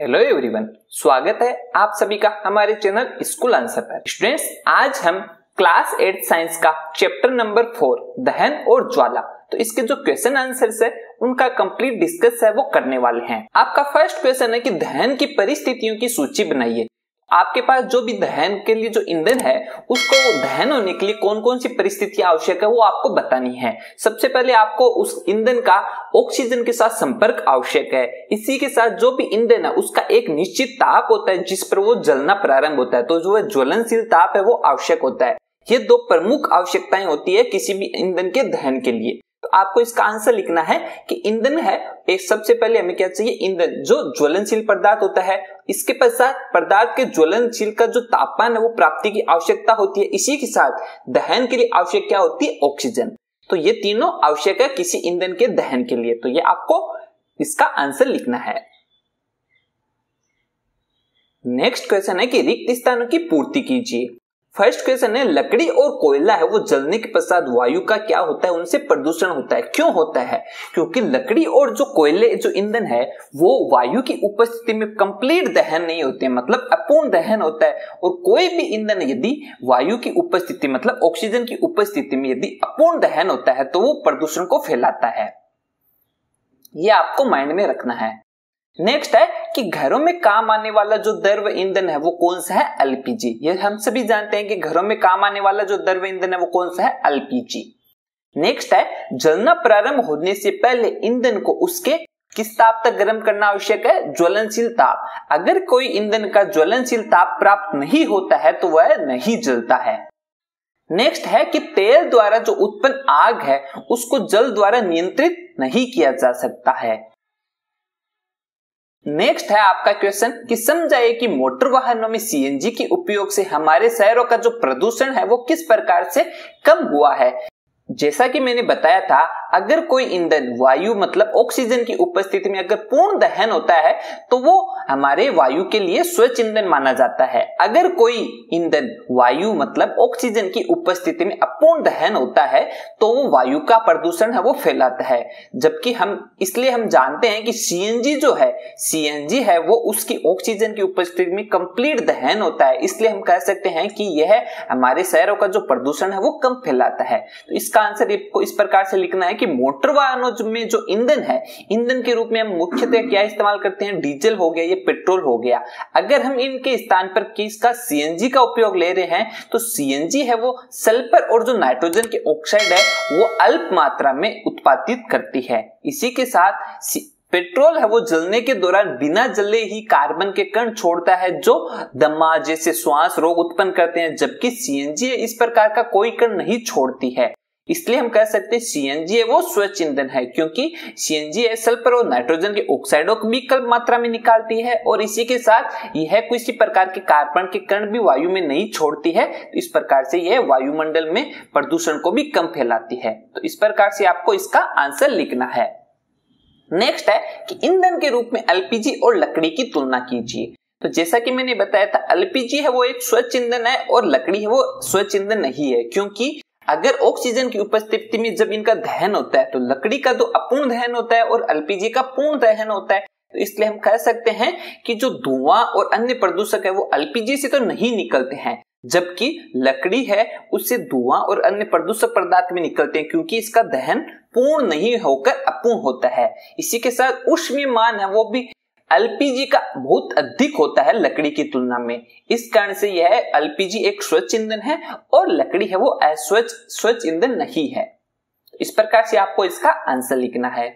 Hello everyone, स्वागत है आप सभी का हमारे चैनल स्कूल आंसर पर। स्टूडेंट्स, आज हम क्लास 8 साइंस का चैप्टर नंबर 4 दहन और ज्वाला, तो इसके जो क्वेश्चन आंसर्स है उनका कंप्लीट डिस्कस है वो करने वाले हैं। आपका फर्स्ट क्वेश्चन है कि दहन की परिस्थितियों की सूची बनाइए। आपके पास जो भी दहन के लिए जो ईंधन है उसको दहन होने के लिए कौन कौन सी परिस्थितियां आवश्यक है वो आपको बतानी है। सबसे पहले आपको उस ईंधन का ऑक्सीजन के साथ संपर्क आवश्यक है। इसी के साथ जो भी ईंधन है उसका एक निश्चित ताप होता है जिस पर वो जलना प्रारंभ होता है, तो जो वह ज्वलनशील ताप है वो आवश्यक होता है। ये दो प्रमुख आवश्यकताएं होती है किसी भी ईंधन के दहन के लिए। तो आपको इसका आंसर लिखना है कि ईंधन है एक, सबसे पहले हमें क्या चाहिए, ईंधन जो ज्वलनशील पदार्थ होता है। इसके पश्चात पदार्थ के ज्वलनशील का जो तापमान है वो प्राप्ति की आवश्यकता होती है। इसी के साथ दहन के लिए आवश्यक क्या होती है, ऑक्सीजन। तो ये तीनों आवश्यक है किसी ईंधन के दहन के लिए। तो ये आपको इसका आंसर लिखना है। नेक्स्ट क्वेश्चन है कि रिक्त स्थानों की पूर्ति कीजिए। फर्स्ट क्वेश्चन है लकड़ी और कोयला है वो जलने के पश्चात वायु का क्या होता है, उनसे प्रदूषण होता है। क्यों होता है? क्योंकि लकड़ी और जो कोयले जो ईंधन है वो वायु की उपस्थिति में कंप्लीट दहन नहीं होते, मतलब अपूर्ण दहन होता है। और कोई भी ईंधन यदि वायु की उपस्थिति मतलब ऑक्सीजन की उपस्थिति में यदि अपूर्ण दहन होता है तो वो प्रदूषण को फैलाता है। ये आपको माइंड में रखना है। नेक्स्ट है कि घरों में काम आने वाला जो द्रव ईंधन है वो कौन सा है, एलपीजी। ये हम सभी जानते हैं कि घरों में काम आने वाला जो द्रव ईंधन है वो कौन सा है, एलपीजी। नेक्स्ट है जलना प्रारंभ होने से पहले ईंधन को उसके किस ताप तक गर्म करना आवश्यक है, ज्वलनशील ताप। अगर कोई ईंधन का ज्वलनशील ताप प्राप्त नहीं होता है तो वह नहीं जलता है। नेक्स्ट है कि तेल द्वारा जो उत्पन्न आग है उसको जल द्वारा नियंत्रित नहीं किया जा सकता है। नेक्स्ट है आपका क्वेश्चन कि समझाइए कि मोटर वाहनों में सीएनजी के उपयोग से हमारे शहरों का जो प्रदूषण है वो किस प्रकार से कम हुआ है। जैसा कि मैंने बताया था, अगर कोई ईंधन वायु मतलब ऑक्सीजन की उपस्थिति में अगर पूर्ण दहन होता है तो वो हमारे वायु के लिए स्वच्छ ईंधन माना जाता है। अगर कोई ईंधन वायु मतलब ऑक्सीजन की उपस्थिति में अपूर्ण दहन होता है तो वो वायु का प्रदूषण है वो फैलाता है। जबकि हम इसलिए हम जानते हैं कि सीएनजी जो है, सीएनजी है वो उसकी ऑक्सीजन की उपस्थिति में कंप्लीट दहन होता है, इसलिए हम कह सकते हैं कि यह हमारे शहरों का जो प्रदूषण है वो कम फैलाता है। तो इसका आंसर आपको इस प्रकार से लिखना है कि मोटर वाहनों में जो ईंधन है, ईंधन के रूप में हम मुख्यतः क्या इस्तेमाल करते हैं, डीजल हो गया, ये पेट्रोल हो गया। अगर हम इनके स्थान पर किसका, सीएनजी का उपयोग ले रहे हैं तो सीएनजी है वो सल्फर और जो नाइट्रोजन के ऑक्साइड है वो अल्प मात्रा में उत्पादित करती है। इसी के साथ पेट्रोल है वो जलने के दौरान बिना जले ही कार्बन के कण छोड़ता है जो दमा जैसे श्वास रोग उत्पन्न करते हैं, जबकि सीएनजी इस प्रकार का कोई कण नहीं छोड़ती है। इसलिए हम कह सकते हैं सीएनजी है वो स्वच्छ ईंधन है, क्योंकि सीएनजी सल्फर और नाइट्रोजन के ऑक्साइडों को भी कम मात्रा में निकालती है और इसी के साथ यह किसी प्रकार के कार्बन के कण भी वायु में नहीं छोड़ती है। तो इस प्रकार से यह वायुमंडल में प्रदूषण को भी कम फैलाती है। तो इस प्रकार से आपको इसका आंसर लिखना है। नेक्स्ट है कि ईंधन के रूप में एलपीजी और लकड़ी की तुलना कीजिए। तो जैसा कि मैंने बताया था, एलपीजी है वो एक स्वच्छ ईंधन है और लकड़ी है वो स्वच्छ ईंधन नहीं है, क्योंकि अगर ऑक्सीजन की उपस्थिति में जब इनका दहन होता है तो लकड़ी का तो अपूर्ण दहन होता है और एलपीजी का पूर्ण दहन होता है। तो इसलिए हम कह सकते हैं कि जो धुआं और अन्य प्रदूषक है वो एलपीजी से तो नहीं निकलते हैं, जबकि लकड़ी है उससे धुआं और अन्य प्रदूषक पदार्थ में निकलते हैं, क्योंकि इसका दहन पूर्ण नहीं होकर अपूर्ण होता है। इसी के साथ ऊष्मीयमान है वो भी एलपीजी का बहुत अधिक होता है लकड़ी की तुलना में। इस कारण से यह एलपीजी एक स्वच्छ ईंधन है और लकड़ी है वो अस्वच्छ स्वच्छ ईंधन नहीं है। इस प्रकार से आपको इसका आंसर लिखना है।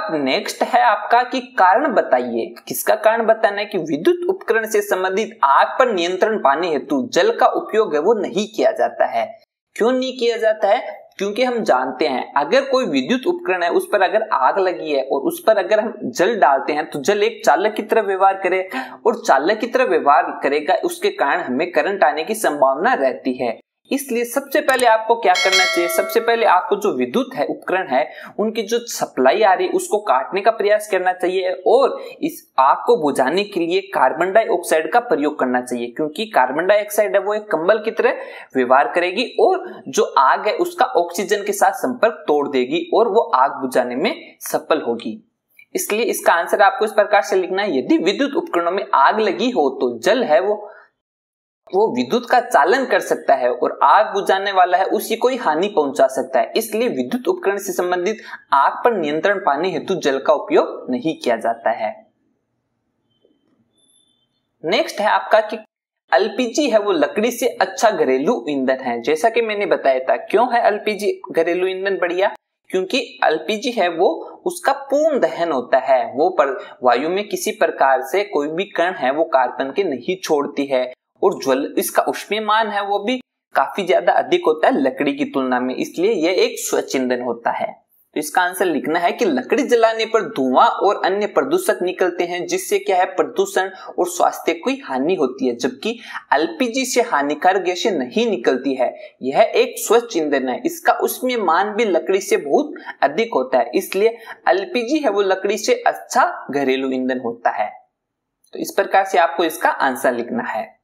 अब नेक्स्ट है आपका कि कारण बताइए। किसका कारण बताना है कि विद्युत उपकरण से संबंधित आग पर नियंत्रण पाने हेतु जल का उपयोग है वो नहीं किया जाता है। क्यों नहीं किया जाता है? क्योंकि हम जानते हैं अगर कोई विद्युत उपकरण है उस पर अगर आग लगी है और उस पर अगर हम जल डालते हैं तो जल एक चालक की तरह व्यवहार करेगा और चालक की तरह व्यवहार करेगा, उसके कारण हमें करंट आने की संभावना रहती है। इसलिए सबसे पहले आपको क्या करना चाहिए, सबसे पहले आपको जो विद्युत है उपकरण है उनकी जो सप्लाई आ रही है उसको काटने का प्रयास करना चाहिए और इस आग को बुझाने के लिए कार्बन डाइऑक्साइड का प्रयोग करना चाहिए, क्योंकि कार्बन डाइऑक्साइड है वो एक कंबल की तरह व्यवहार करेगी और जो आग है उसका ऑक्सीजन के साथ संपर्क तोड़ देगी और वो आग बुझाने में सफल होगी। इसलिए इसका आंसर आपको इस प्रकार से लिखना है, यदि विद्युत उपकरणों में आग लगी हो तो जल है वो विद्युत का चालन कर सकता है और आग बुझाने वाला है उसी को ही हानि पहुंचा सकता है, इसलिए विद्युत उपकरण से संबंधित आग पर नियंत्रण पाने हेतु जल का उपयोग नहीं किया जाता है। नेक्स्ट है आपका कि एलपीजी है वो लकड़ी से अच्छा घरेलू ईंधन है। जैसा कि मैंने बताया था, क्यों है एलपीजी घरेलू ईंधन बढ़िया? क्योंकि एलपीजी है वो उसका पूर्ण दहन होता है, वो पर वायु में किसी प्रकार से कोई भी कण है वो कार्बन के नहीं छोड़ती है और ज्वल इसका उष्मीयमान है वो भी काफी ज्यादा अधिक होता है लकड़ी की तुलना में, इसलिए यह एक स्वच्छ ईंधन होता है। तो इसका आंसर लिखना है कि लकड़ी जलाने पर धुआं और अन्य प्रदूषक निकलते हैं जिससे क्या है प्रदूषण और स्वास्थ्य को हानि होती है, जबकि एलपीजी से हानिकारक गैसें नहीं निकलती है। यह एक स्वच्छ ईंधन है, इसका उसमें मान भी लकड़ी से बहुत अधिक होता है, इसलिए एलपीजी है वो लकड़ी से अच्छा घरेलू ईंधन होता है। तो इस प्रकार से आपको इसका आंसर लिखना है।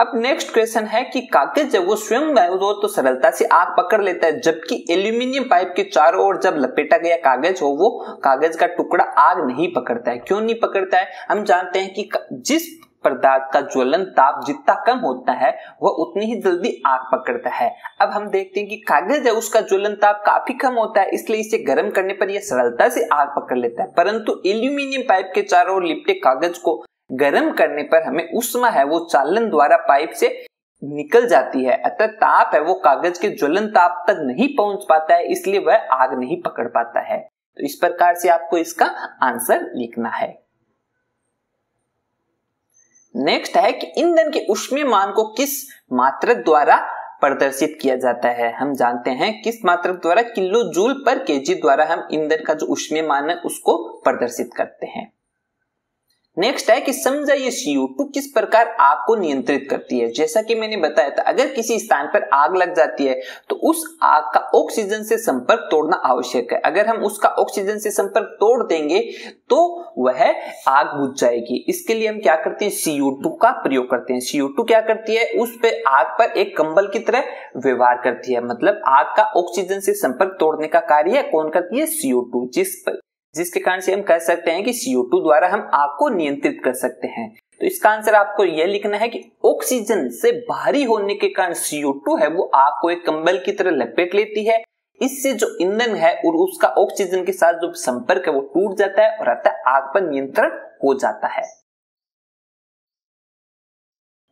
अब नेक्स्ट क्वेश्चन है कि कागज जब वो स्वयं हो तो सरलता से आग पकड़ लेता है, जबकि एल्यूमिनियम पाइप के चारों ओर जब लपेटा गया कागज हो वो कागज का टुकड़ा आग नहीं पकड़ता है। क्यों नहीं पकड़ता है? हम जानते हैं कि जिस पदार्थ का ज्वलन ताप जितना कम होता है वह उतनी ही जल्दी आग पकड़ता है। अब हम देखते हैं कि कागज है उसका ज्वलन ताप काफी कम होता है, इसलिए इसे गर्म करने पर यह सरलता से आग पकड़ लेता है, परंतु एल्यूमिनियम पाइप के चारों ओर लिपटे कागज को गर्म करने पर हमें ऊष्मा है वो चालन द्वारा पाइप से निकल जाती है, अतः ताप है वो कागज के ज्वलन ताप तक नहीं पहुंच पाता है, इसलिए वह आग नहीं पकड़ पाता है। तो इस प्रकार से आपको इसका आंसर लिखना है। नेक्स्ट है कि ईंधन के ऊष्मीयमान को किस मात्रक द्वारा प्रदर्शित किया जाता है? हम जानते हैं किस मात्रक द्वारा, किलो जूल पर केजी द्वारा हम ईंधन का जो ऊष्मीयमान है उसको प्रदर्शित करते हैं। नेक्स्ट है कि समझाइए CO2 किस प्रकार आग को नियंत्रित करती है। जैसा कि मैंने बताया था, अगर किसी स्थान पर आग लग जाती है तो उस आग का ऑक्सीजन से संपर्क तोड़ना आवश्यक है। अगर हम उसका ऑक्सीजन से संपर्क तोड़ देंगे तो वह आग बुझ जाएगी। इसके लिए हम क्या करते हैं, CO2 का प्रयोग करते हैं। CO2 क्या करती है, उस पर आग पर एक कंबल की तरह व्यवहार करती है, मतलब आग का ऑक्सीजन से संपर्क तोड़ने का कार्य कौन करती है, CO2, जिसके कारण से हम कह सकते हैं कि CO2 द्वारा हम आग को नियंत्रित कर सकते हैं। तो इसका आंसर आपको यह लिखना है कि ऑक्सीजन से भारी होने के कारण CO2 है वो आग को एक कंबल की तरह लपेट लेती है, इससे जो ईंधन है और उसका ऑक्सीजन के साथ जो संपर्क है वो टूट जाता है और अतः आग पर नियंत्रण हो जाता है।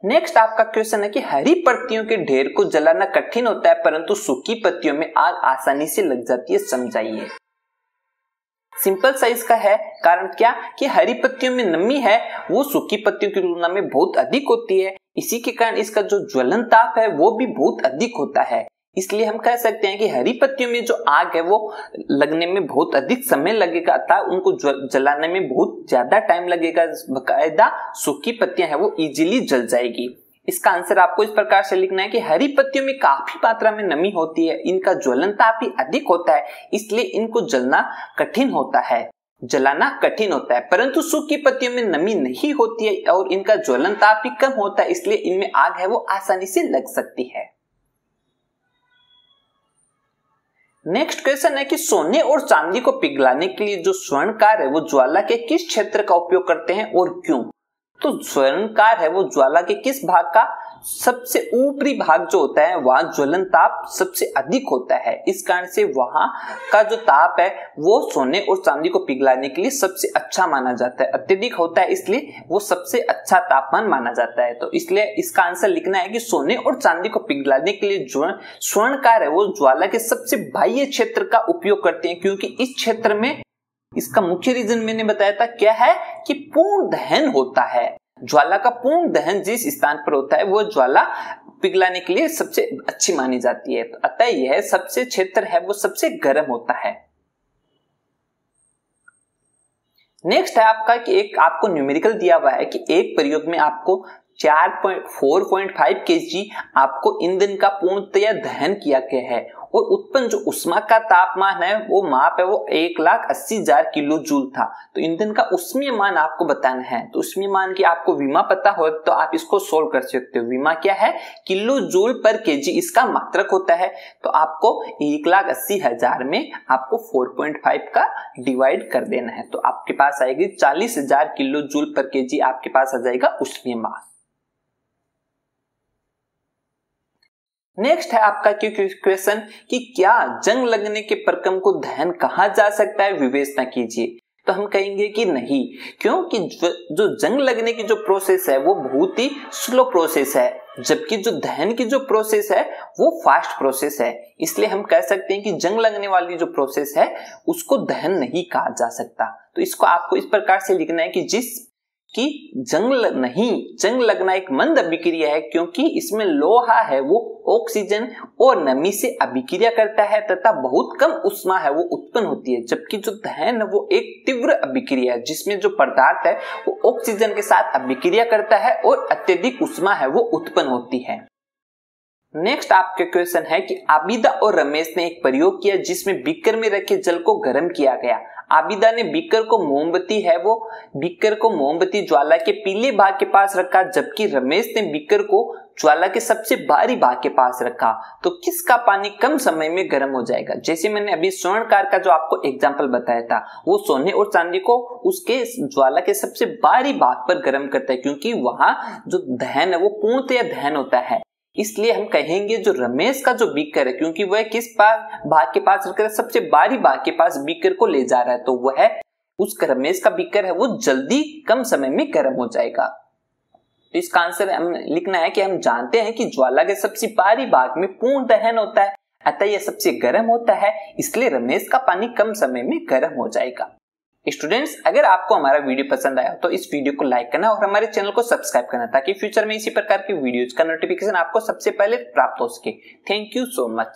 नेक्स्ट आपका क्वेश्चन है कि हरी पत्तियों के ढेर को जलाना कठिन होता है परंतु सूखी पत्तियों में आग आसानी से लग जाती है, समझाइए। सिंपल साइज का है, कारण क्या कि हरी पत्तियों में नमी है वो सूखी पत्तियों की तुलना में बहुत अधिक होती है, इसी के कारण इसका जो ज्वलन ताप है वो भी बहुत अधिक होता है, इसलिए हम कह सकते हैं कि हरी पत्तियों में जो आग है वो लगने में बहुत अधिक समय लगेगा, अतः उनको जलाने में बहुत ज्यादा टाइम लगेगा, बकायदा सूखी पत्तियां है वो इजीली जल जाएगी। इसका आंसर आपको इस प्रकार से लिखना है कि हरी पत्तियों में काफी मात्रा में नमी होती है, इनका ज्वलन ताप भी अधिक होता है, इसलिए इनको जलाना कठिन होता है, परंतु सूखी पत्तियों में नमी नहीं होती है और इनका ज्वलन ताप भी कम होता है, इसलिए इनमें आग है वो आसानी से लग सकती है। नेक्स्ट क्वेश्चन है कि सोने और चांदी को पिघलाने के लिए जो स्वर्णकार है वो ज्वाला के किस क्षेत्र का उपयोग करते हैं और क्यों? तो स्वर्णकार है वो ज्वाला के किस भाग का, सबसे ऊपरी भाग जो होता है वहां ज्वलन ताप सबसे अधिक होता है, इस कारण से वहां का जो ताप है वो सोने और चांदी को पिघलाने के लिए सबसे अच्छा माना जाता है, अत्यधिक होता है, इसलिए वो सबसे अच्छा तापमान माना जाता है। तो इसलिए इसका आंसर लिखना है कि सोने और चांदी को पिघलाने के लिए जो स्वर्णकार है वो ज्वाला के सबसे बाह्य क्षेत्र का उपयोग करते हैं, क्योंकि इस क्षेत्र में इसका मुख्य रीजन मैंने बताया था क्या है कि पूर्ण दहन होता है, ज्वाला का पूर्ण दहन जिस स्थान पर होता है वो ज्वाला पिघलाने के लिए सबसे अच्छी मानी जाती है, तो अतः यह सबसे क्षेत्र है वो सबसे गर्म होता है। नेक्स्ट है आपका कि एक आपको न्यूमेरिकल दिया हुआ है कि एक प्रयोग में आपको 4.4.5 kg आपको ईंधन का पूर्णतया दहन किया गया है और उत्पन्न जो उष्मा का तापमान है वो माप है वो 1,80,000 किलो जूल था। तो ईंधन का उष्मीय मान आपको बताना है, तो उष्मीय मान की आपको विमा पता हो तो आप इसको सोल्व कर सकते हो। विमा क्या है? किलो जूल पर केजी इसका मात्रक होता है। तो आपको 1,80,000 में आपको 4.5 का डिवाइड कर देना है, तो आपके पास आएगी 40,000 किलो जूल पर केजी आपके पास आ जाएगा उष्मीय मान। नेक्स्ट है आपका क्वेश्चन कि क्या जंग लगने के प्रक्रम को दहन कहा जा सकता है, विवेचना कीजिए। तो हम कहेंगे कि नहीं, क्योंकि जो जंग लगने की जो प्रोसेस है वो बहुत ही स्लो प्रोसेस है, जबकि जो दहन की जो प्रोसेस है वो फास्ट प्रोसेस है। इसलिए हम कह सकते हैं कि जंग लगने वाली जो प्रोसेस है उसको दहन नहीं कहा जा सकता। तो इसको आपको इस प्रकार से लिखना है कि जंग लगना एक मंद अभिक्रिया है, क्योंकि इसमें लोहा है वो ऑक्सीजन और नमी से अभिक्रिया करता है तथा बहुत कम उष्मा है वो उत्पन्न होती है। जबकि जो दहन है वो एक तीव्र अभिक्रिया है जिसमें जो पदार्थ है वो ऑक्सीजन के साथ अभिक्रिया करता है और अत्यधिक उष्मा है वो उत्पन्न होती है। नेक्स्ट आपके क्वेश्चन है कि आबिदा और रमेश ने एक प्रयोग किया जिसमें बीकर में रखे जल को गर्म किया गया। आबिदा ने बीकर को मोमबत्ती ज्वाला के पीले भाग के पास रखा, जबकि रमेश ने बीकर को ज्वाला के सबसे भारी भाग के पास रखा। तो किसका पानी कम समय में गर्म हो जाएगा? जैसे मैंने अभी स्वर्णकार का जो आपको एग्जाम्पल बताया था, वो सोने और चांदी को उसके ज्वाला के सबसे भारी भाग पर गर्म करता है, क्योंकि वहां जो दहन है वो पूर्णतया दहन होता है। इसलिए हम कहेंगे जो रमेश का जो बीकर है, क्योंकि वह किस भाग के पास रखकर सबसे भारी भाग के पास बीकर को ले जा रहा है, तो वह उसका रमेश का बीकर है वो जल्दी कम समय में गर्म हो जाएगा। तो इसका आंसर हम लिखना है कि हम जानते हैं कि ज्वाला के सबसे भारी भाग में पूर्ण दहन होता है, अतः यह सबसे गर्म होता है, इसलिए रमेश का पानी कम समय में गर्म हो जाएगा। स्टूडेंट्स, अगर आपको हमारा वीडियो पसंद आया तो इस वीडियो को लाइक करना और हमारे चैनल को सब्सक्राइब करना, ताकि फ्यूचर में इसी प्रकार के वीडियोज का नोटिफिकेशन आपको सबसे पहले प्राप्त हो सके। Thank you so much.